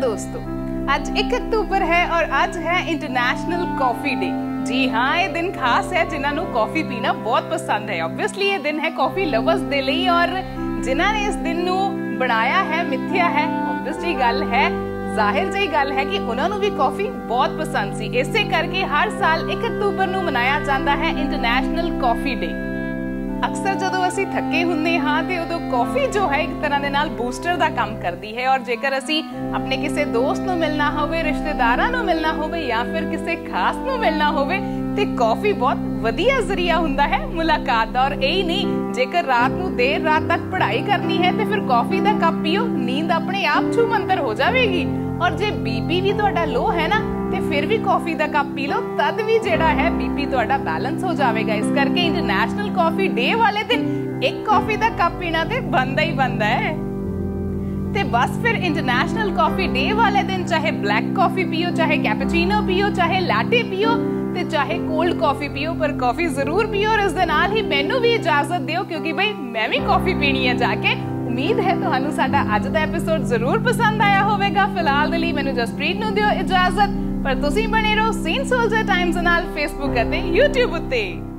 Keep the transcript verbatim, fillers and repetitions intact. दोस्तों, आज एक अक्टूबर है और आज है इंटरनेशनल कॉफी डे। जी हाँ, ये दिन खास है जिन्होंने कॉफी पीना बहुत पसंद है। ऑब्वियसली ये दिन है कॉफी लवर्स दे लिए और जिन्होंने इस दिन नू बनाया है मिथ्या है। ऑब्वियसली गल है, जाहिर जी गल है कि उन्होंने भी कॉफी बहुत पसंद सी, इसे करके हर साल एक अक्टूबर नू मनाया जाता है इंटरनेशनल कॉफी डे। अक्सर जदों असी थके हुंदे हां ते उदों कॉफी जो है एक तरह दे नाल बूस्टर दा काम करदी है और जेकर असी अपने किसी दोस्त नू मिलना होवे, रिश्तेदारां नू मिलना होवे या फिर किसी खास नू मिलना होवे ते कॉफी बहुत वधिया जरिया हुंदा है मुलाकात दा। और यही नहीं, जेकर रात नू देर रात तक पढ़ाई करनी है ते फिर कॉफी दा कप पीओ, नींद अपने आप छू मंतर हो जावेगी। और जे बीपी भी तुहाडा लो है ना ते फिर भी कॉफी दा कप पी लो, तद भी जेड़ा है बीपी तुहाडा बैलेंस हो जावेगा। इस करके इंटरनेशनल कॉफी डे वाले दिन एक कॉफी दा कप पीना ते बनदा ही बनदा है। ते बस फिर इंटरनेशनल कॉफी डे वाले दिन चाहे ब्लैक कॉफी पीओ, चाहे कैपेचीनो पीओ, चाहे लैटे पीओ ते चाहे कोल्ड कॉफी पीओ, पर कॉफी जरूर पीओ। और इस दे नाल ही मैनू भी इजाजत दिओ क्योंकि भाई मैं भी कॉफी पीनी है जाके। उम्मीद है तुहानू साडा अज दा एपिसोड जरूर पसंद आया होवेगा। फिलहाल दे लई मैनू जसप्रीत नू दिओ इजाजत, पर तुसीं बने रहो सेंट सोल्जर टाइम्स नाल फेसबुक अते यूट्यूब उत्ते।